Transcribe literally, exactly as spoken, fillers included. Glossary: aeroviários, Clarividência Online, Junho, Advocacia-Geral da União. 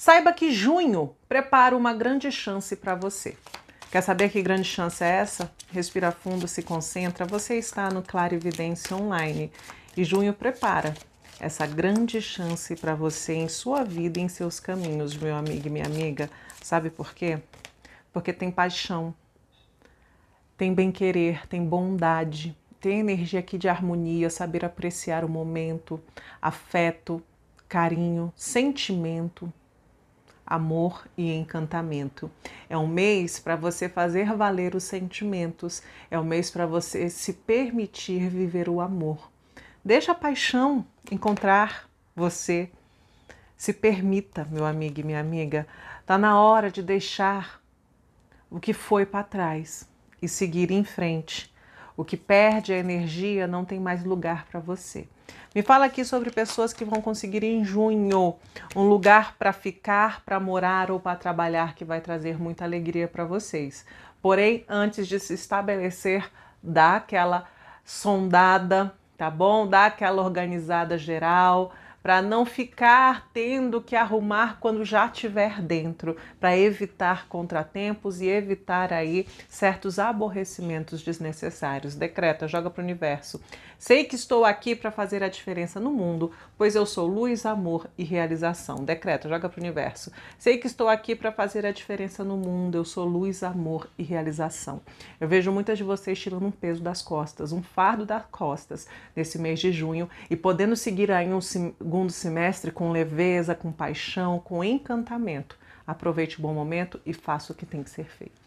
Saiba que junho prepara uma grande chance para você. Quer saber que grande chance é essa? Respira fundo, se concentra. Você está no Clarividência Online e junho prepara essa grande chance para você em sua vida e em seus caminhos, meu amigo e minha amiga. Sabe por quê? Porque tem paixão, tem bem-querer, tem bondade, tem energia aqui de harmonia, saber apreciar o momento, afeto, carinho, sentimento, amor e encantamento. É um mês para você fazer valer os sentimentos, é um mês para você se permitir viver o amor. Deixa a paixão encontrar você. Se permita, meu amigo e minha amiga. Tá na hora de deixar o que foi para trás e seguir em frente. O que perde a energia não tem mais lugar para você. Me fala aqui sobre pessoas que vão conseguir em junho um lugar para ficar, para morar ou para trabalhar que vai trazer muita alegria para vocês. Porém, antes de se estabelecer, dá aquela sondada, tá bom? Dá aquela organizada geral, para não ficar tendo que arrumar quando já estiver dentro, para evitar contratempos e evitar aí certos aborrecimentos desnecessários. Decreta, joga para o universo. Sei que estou aqui para fazer a diferença no mundo, pois eu sou luz, amor e realização. Decreta, joga para o universo. Sei que estou aqui para fazer a diferença no mundo, eu sou luz, amor e realização. Eu vejo muitas de vocês tirando um peso das costas, um fardo das costas, nesse mês de junho, e podendo seguir aí um segundo semestre com leveza, com paixão, com encantamento. Aproveite o bom momento e faça o que tem que ser feito.